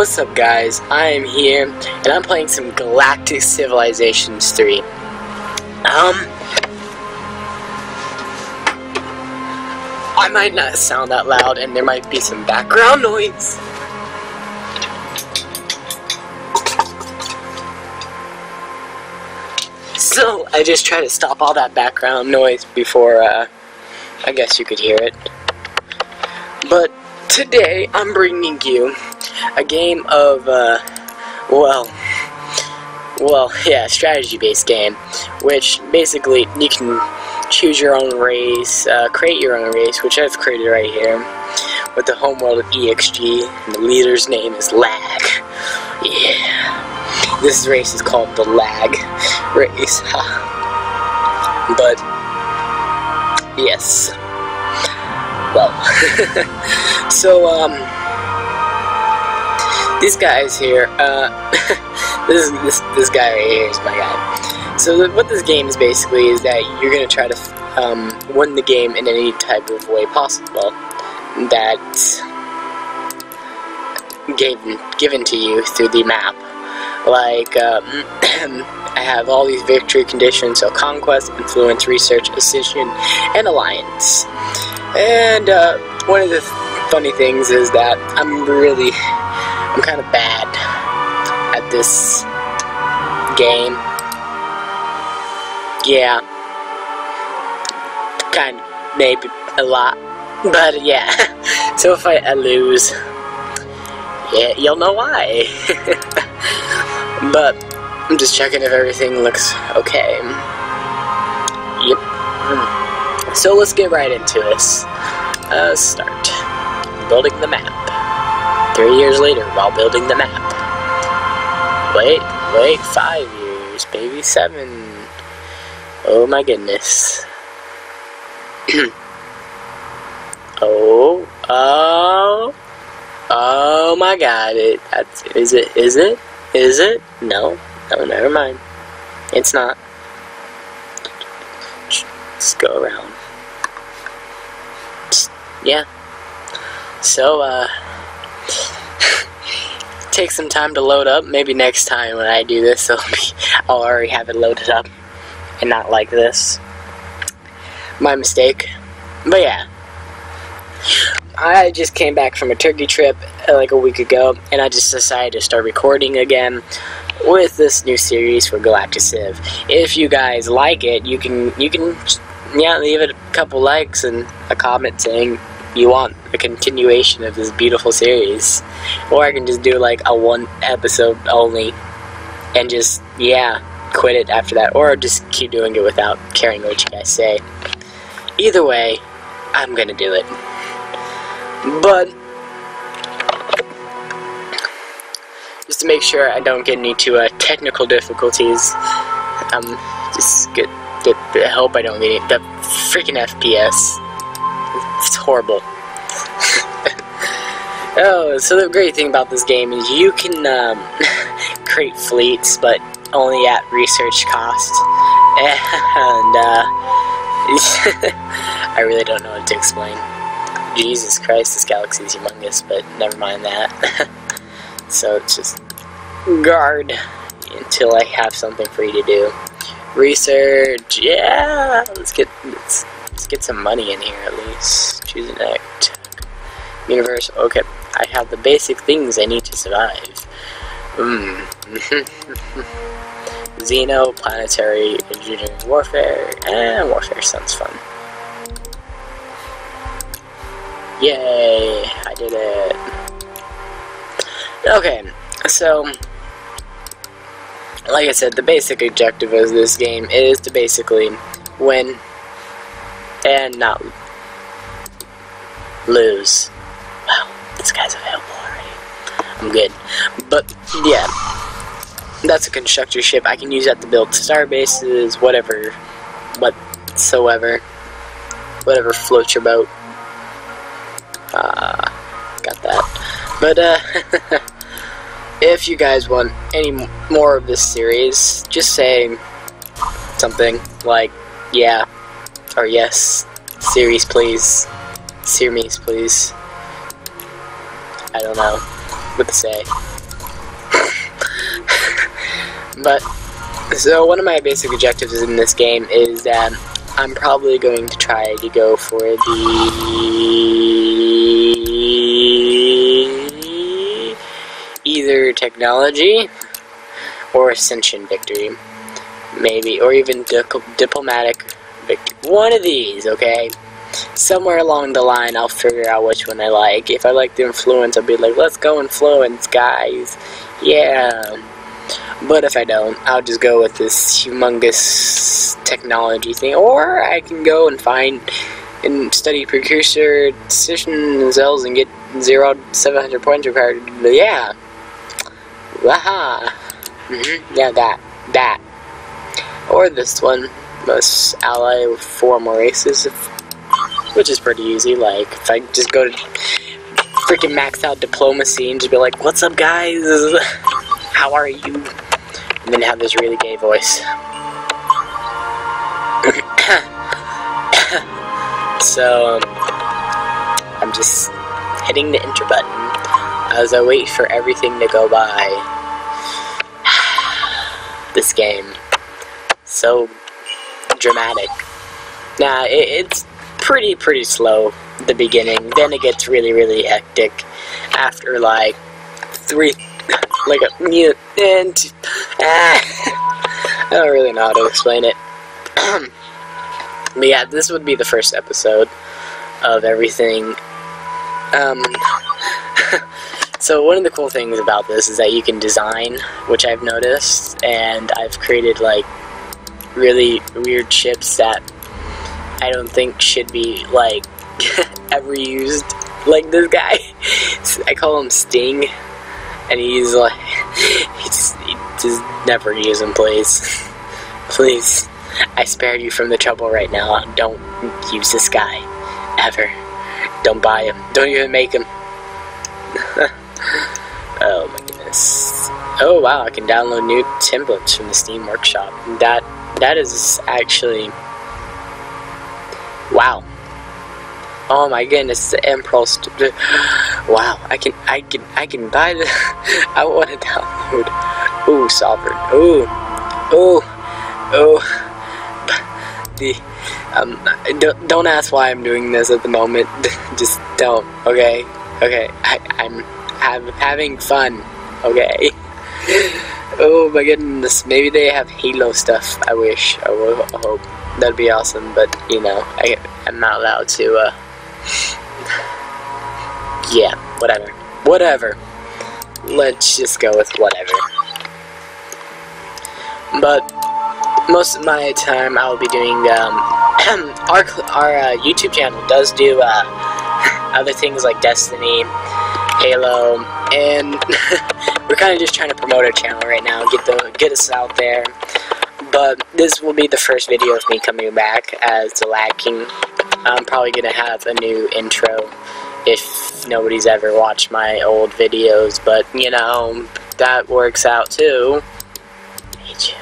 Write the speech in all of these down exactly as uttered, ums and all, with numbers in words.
What's up guys, I am here, and I'm playing some Galactic Civilizations three. Um, I might not sound that loud, and there might be some background noise. So, I just try to stop all that background noise before, uh, I guess you could hear it. But today, I'm bringing you a game of, uh, well, well, yeah, strategy-based game, which basically you can choose your own race, uh, create your own race, which I've created right here, with the homeworld of E X G, and the leader's name is Lag. Yeah. This race is called the Lag race, but, yes. Well, so, um, these guys here, uh, this is this this guy right here is my guy. So the, what this game is basically is that you're gonna try to um, win the game in any type of way possible that's given given to you through the map. Like um, I have all these victory conditions: so conquest, influence, research, accession, and alliance. And uh, one of the funny things is that I'm really I'm kind of bad at this game. Yeah. Kind of, maybe a lot. But yeah. So if I, I lose, yeah, you'll know why. But I'm just checking if everything looks okay. Yep. So let's get right into this. Uh, start. Building the map. Three years later, while building the map. Wait, wait, five years, baby, seven. Oh my goodness. oh, oh, oh my God! It, that's, is it? Is it? Is it? No, no, never mind. It's not. Just go around. Just, yeah. So, uh. Take some time to load up. Maybe next time when I do this, it'll be, I'll already have it loaded up and not like this. My mistake. But yeah, I just came back from a Turkey trip like a week ago, and I just decided to start recording again with this new series for Galactic Civ. If you guys like it, you can you can yeah leave it a couple likes and a comment saying you want a continuation of this beautiful series, or I can just do like a one episode only and just yeah quit it after that, or just keep doing it without caring what you guys say. Either way, I'm gonna do it. But just to make sure I don't get any to uh, technical difficulties, um just get the, the help I don't get the freaking F P S. It's horrible. Oh, so the great thing about this game is you can um, create fleets, but only at research cost. And uh, I really don't know what to explain. Jesus Christ, this galaxy is humongous, but never mind that. So it's just guard until I have something for you to do. Research, yeah. Let's get. Let's, Let's get some money in here at least. Choose an act. Universe. Okay, I have the basic things I need to survive. Mm. Xeno, planetary, engineering, warfare, and eh, warfare sounds fun. Yay! I did it. Okay, so like I said, the basic objective of this game is to basically win and not lose. Wow, this guy's available already. I'm good. But, yeah. That's a constructor ship. I can use that to build star bases, whatever. Whatsoever. Whatever floats your boat. Ah, uh, got that. But, uh, if you guys want any more of this series, just say something like, yeah. Or yes, series please, series please. I don't know what to say. But so one of my basic objectives in this game is that I'm probably going to try to go for the either technology or ascension victory, maybe, or even di diplomatic victory. One of these, okay? Somewhere along the line, I'll figure out which one I like. If I like the influence, I'll be like, let's go influence, guys. Yeah. But if I don't, I'll just go with this humongous technology thing. Or I can go and find and study precursor decision cells and get zero seven hundred points required. But yeah. Aha. Mm-hmm. Yeah, that. That. Or this one. Must ally with four more races. Which is pretty easy. Like, if I just go to freaking max out diplomacy and just be like, what's up, guys? How are you? And then have this really gay voice. So, um, I'm just hitting the enter button as I wait for everything to go by. This game. So dramatic. Now, it, it's pretty, pretty slow at the beginning. Then it gets really, really hectic after, like, three... Like a mute and ah, I don't really know how to explain it. But yeah, this would be the first episode of everything. Um, so one of the cool things about this is that you can design, which I've noticed, and I've created like really weird ships that I don't think should be like ever used. Like this guy, I call him Sting. And he's like, he just, he just never use him, please. Please. I spared you from the trouble right now. Don't use this guy. Ever. Don't buy him. Don't even make him. Oh my goodness. Oh wow, I can download new templates from the Steam Workshop. That, that is actually... Wow. Oh my goodness, the impulse. Wow, I can, I can, I can buy the. I want to download. Ooh, sovereign. Ooh, ooh, oh. The, um, don't, don't ask why I'm doing this at the moment. Just don't. Okay, okay. I, I'm, I'm having fun. Okay. Oh my goodness. Maybe they have Halo stuff. I wish. I, will, I hope that'd be awesome. But you know, I, I'm not allowed to. Uh, Yeah, whatever. Whatever. Let's just go with whatever. But most of my time I'll be doing, um, our, our uh, YouTube channel does do uh, other things like Destiny, Halo, and we're kind of just trying to promote our channel right now, get, the, get us out there. But this will be the first video of me coming back as the Black King. I'm probably going to have a new intro if nobody's ever watched my old videos, but, you know, that works out, too. I hate you.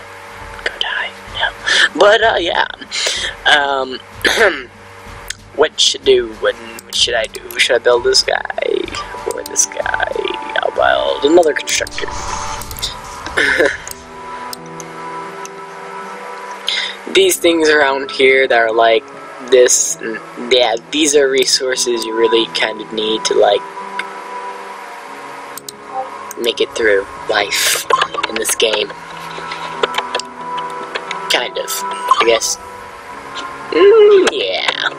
Go die. No. But, uh, yeah. Um, what should I do? What should I do? Should I build this guy? Or this guy? I'll build another constructor. These things around here that are, like, this, and yeah, these are resources you really kind of need to, like, make it through life in this game. Kind of, I guess. Mm, yeah.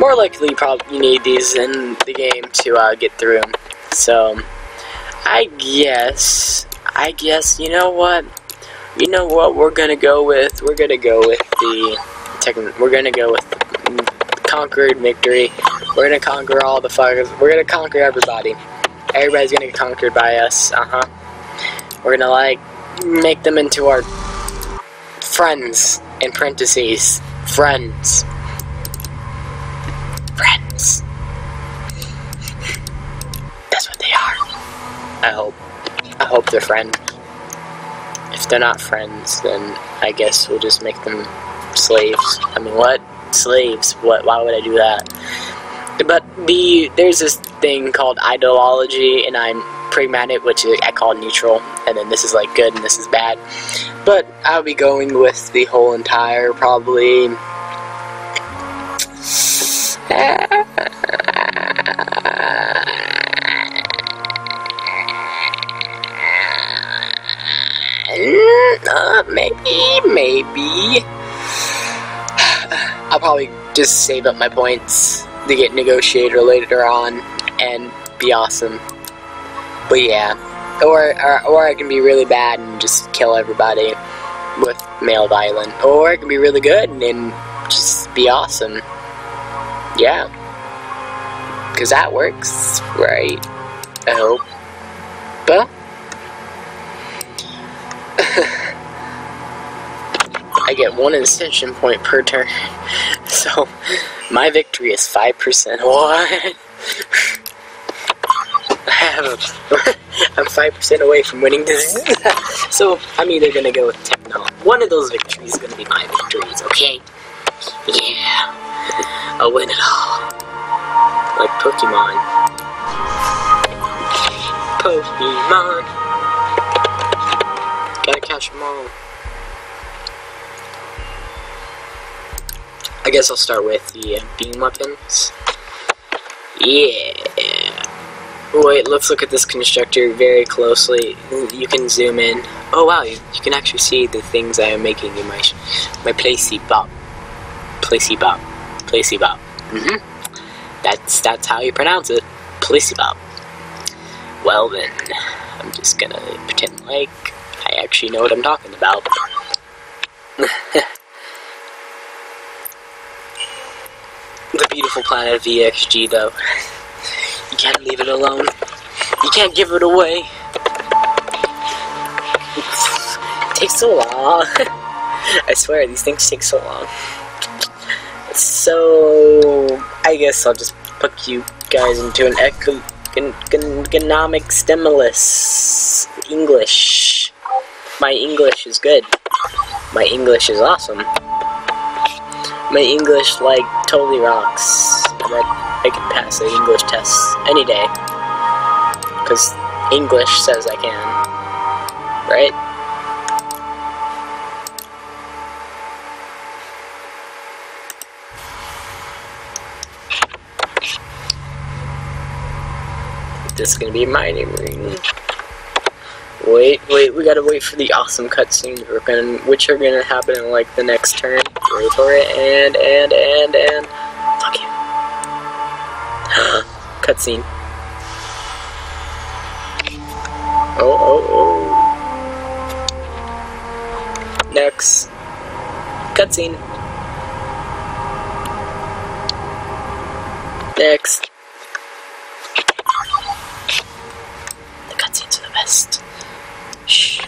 More likely, probably you need these in the game to uh, get through. So, I guess, I guess, you know what? You know what we're gonna go with? We're gonna go with the tech. We're gonna go with conquered victory. We're gonna conquer all the fuckers. We're gonna conquer everybody. Everybody's gonna get conquered by us. Uh huh. We're gonna like make them into our friends. In parentheses, friends. Friends. That's what they are. I hope. I hope they're friends. If they're not friends, then I guess we'll just make them slaves. I mean, what? Slaves? What? Why would I do that? But the there's this thing called ideology, and I'm pragmatic, which I call neutral, and then this is like good and this is bad. But I'll be going with the whole entire probably uh, maybe maybe I'll probably just save up my points to get negotiator later on and be awesome. But yeah, or, or or I can be really bad and just kill everybody with male violin, or I can be really good and just be awesome. Yeah, because that works, right? I hope. But I get one extension point per turn, so my victory is five percent. What? I have a, I'm five percent away from winning this. So I'm either going to go with techno. One of those victories is going to be my victories, okay? Yeah. I'll win it all. Like Pokemon. Pokemon. Gotta catch them all. I guess I'll start with the beam weapons. Yeah. Wait, let's look at this constructor very closely. You can zoom in. Oh wow, you, you can actually see the things I am making in my my placey bop, placey bop, placey bop. Mhm. That's that's how you pronounce it, placey bop. Well then, I'm just gonna pretend like I actually know what I'm talking about. The beautiful planet of E X G, though. You can't leave it alone. You can't give it away. It takes so long. I swear, these things take so long. So, I guess I'll just hook you guys into an eco economic stimulus. English. My English is good. My English is awesome. My English, like, totally rocks. I'm like, I can pass the English test any day, because English says I can, right? This is going to be my name ring. Wait, wait, we gotta wait for the awesome cutscenes we're gonna, which are going to happen in, like, the next turn. Wait for it, and, and, and, and, fuck you. Cutscene. Oh, oh, oh. Next. Cutscene. Next. The cutscenes are the best. Shh.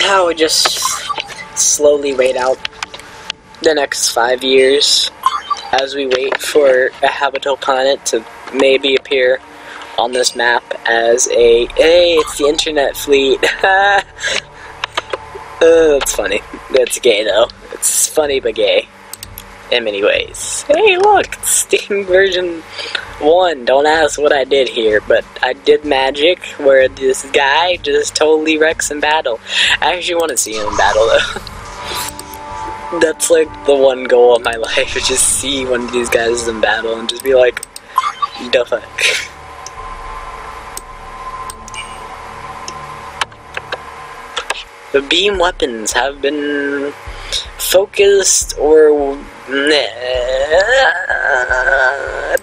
Now we just slowly wait out the next five years as we wait for a habitable planet to maybe appear on this map as a, hey, it's the internet fleet. uh, that's funny. That's gay, though. It's funny, but gay in many ways. Hey, look, it's Steam version one. Don't ask what I did here, but I did magic where this guy just totally wrecks in battle. I actually want to see him in battle, though. That's like the one goal of my life, is just see one of these guys in battle and just be like, the fuck. The beam weapons have been focused, or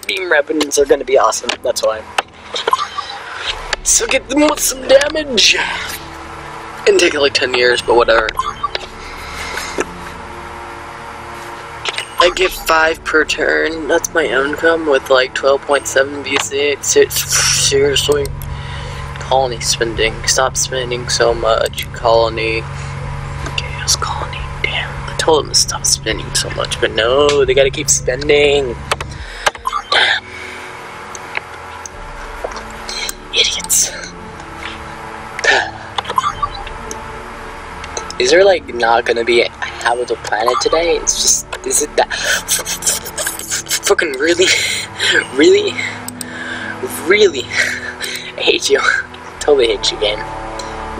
beam weapons are gonna be awesome, that's why. So get them with some damage! And take it like ten years, but whatever. I get five per turn. That's my income with like twelve point seven B C. Seriously. Colony spending. Stop spending so much. Colony. Chaos colony. Damn. I told them to stop spending so much, but no, they gotta keep spending. Damn. Idiots. Is there like not gonna be a habitable planet today? It's just. Is it that? Fucking really? Really? Really? I hate you. Totally hate you again.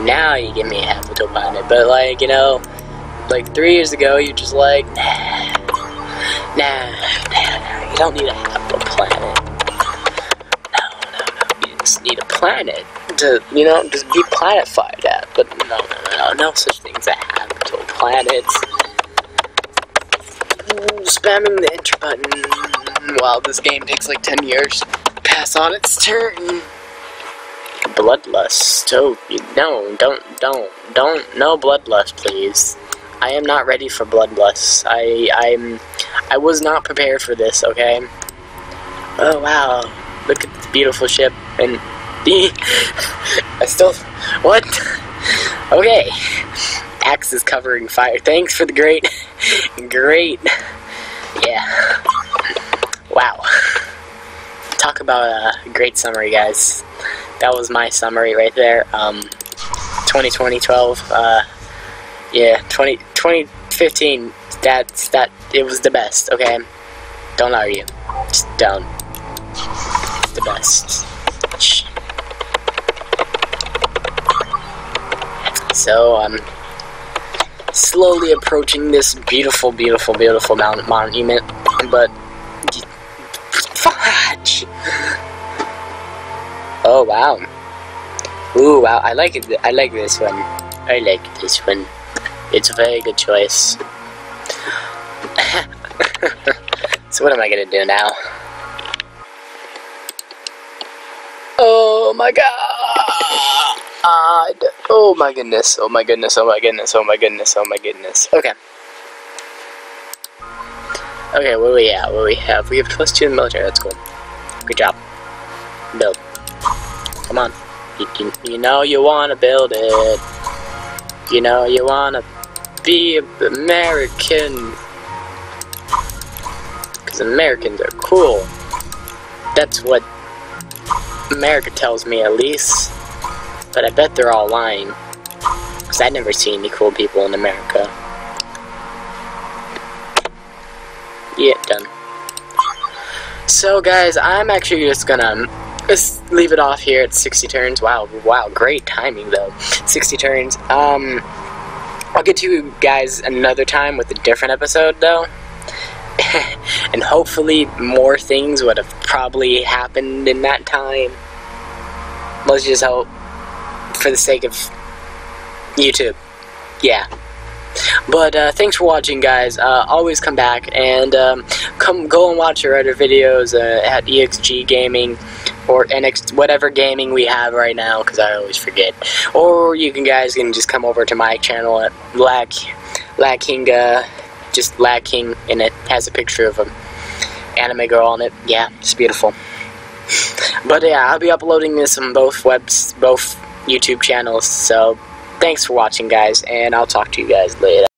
Now you give me a half a dope on it, but like, you know, like three years ago, you just like, nah, nah, nah, nah, you don't need a half a planet. No, no, no, you just need a planet to, you know, just be planet-fired at, but no, no, no, no such thing as a half a dope planet. Spamming the enter button while this game takes like ten years to pass on its turn. Bloodlust. Oh, no, don't, don't, don't, no bloodlust, please. I am not ready for bloodlust. I, I'm, I was not prepared for this, okay? Oh, wow. Look at the beautiful ship, and the, I still, what? Okay. Axe is covering fire. Thanks for the great, great, yeah. Wow. Talk about a great summary, guys. That was my summary right there. Um, twenty twenty, twelve, uh, yeah, twenty, twenty fifteen, that's, that, it was the best, okay? Don't argue. Just don't. It's the best. So, um, slowly approaching this beautiful, beautiful, beautiful mount monument, but, fudge! Oh wow! Ooh wow! I like it. I like this one. I like this one. It's a very good choice. So what am I gonna do now? Oh my god! Oh my goodness! Oh my goodness! Oh my goodness! Oh my goodness! Oh my goodness! Okay. Okay. What do we have? What do we have? We have plus two in the military. That's cool. Good job. Build. Come on, you, you, you know you wanna build it. You know you wanna be American, cause Americans are cool. That's what America tells me, at least. But I bet they're all lying, cause I've never seen any cool people in America. Yeah, done. So guys, I'm actually just gonna Let's leave it off here at sixty turns. Wow, wow, great timing though. sixty turns. Um, I'll get to you guys another time with a different episode though. And hopefully more things would have probably happened in that time. Let's just hope. For the sake of YouTube. Yeah. But uh, thanks for watching, guys. Uh, always come back and um, come go and watch our other videos uh, at ExG Gaming or N X whatever gaming we have right now, because I always forget. Or you can guys can just come over to my channel at Black Black King, uh, just Black King, and it has a picture of an anime girl on it. Yeah, it's beautiful. But yeah, I'll be uploading this on both webs, both YouTube channels. So. Thanks for watching, guys, and I'll talk to you guys later.